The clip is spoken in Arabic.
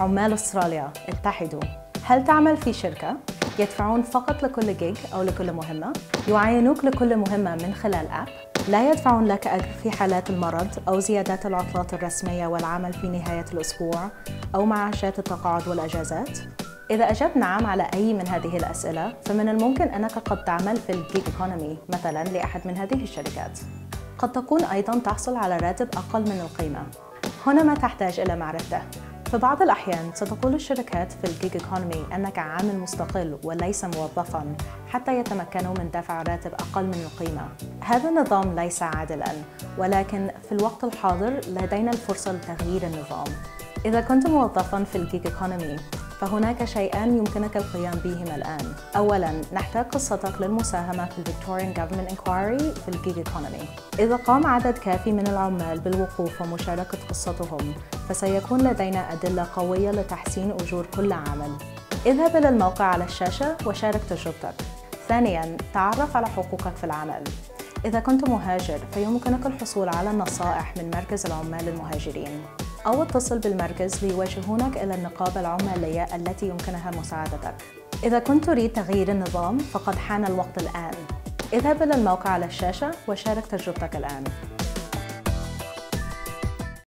عمال أستراليا اتحدوا. هل تعمل في شركة؟ يدفعون فقط لكل جيج أو لكل مهمة، يعينوك لكل مهمة من خلال أب، لا يدفعون لك أجر في حالات المرض أو زيادات العطلات الرسمية والعمل في نهاية الأسبوع أو معاشات التقاعد والأجازات؟ إذا أجبت نعم على أي من هذه الأسئلة، فمن الممكن أنك قد تعمل في الجيج ايكونومي مثلاً لأحد من هذه الشركات. قد تكون أيضاً تحصل على راتب أقل من القيمة. هنا ما تحتاج إلى معرفته. في بعض الأحيان ستقول الشركات في الجيج ايكونومي أنك عامل مستقل وليس موظفاً حتى يتمكنوا من دفع راتب أقل من القيمة. هذا النظام ليس عادلاً، ولكن في الوقت الحاضر لدينا الفرصة لتغيير النظام. إذا كنت موظفاً في الجيج ايكونومي فهناك شيئان يمكنك القيام بهما الآن. أولاً، نحتاج قصتك للمساهمة في Victorian Government Inquiry في الجيج economy. إذا قام عدد كافي من العمال بالوقوف ومشاركة قصتهم، فسيكون لدينا أدلة قوية لتحسين أجور كل عامل. اذهب إلى الموقع على الشاشة وشارك تجربتك. ثانياً، تعرف على حقوقك في العمل. إذا كنت مهاجر، فيمكنك الحصول على نصائح من مركز العمال المهاجرين. أو اتصل بالمركز ليوجهونك إلى النقابة العمالية التي يمكنها مساعدتك. إذا كنت تريد تغيير النظام فقد حان الوقت الآن. اذهب إلى الموقع على الشاشة وشارك تجربتك الآن.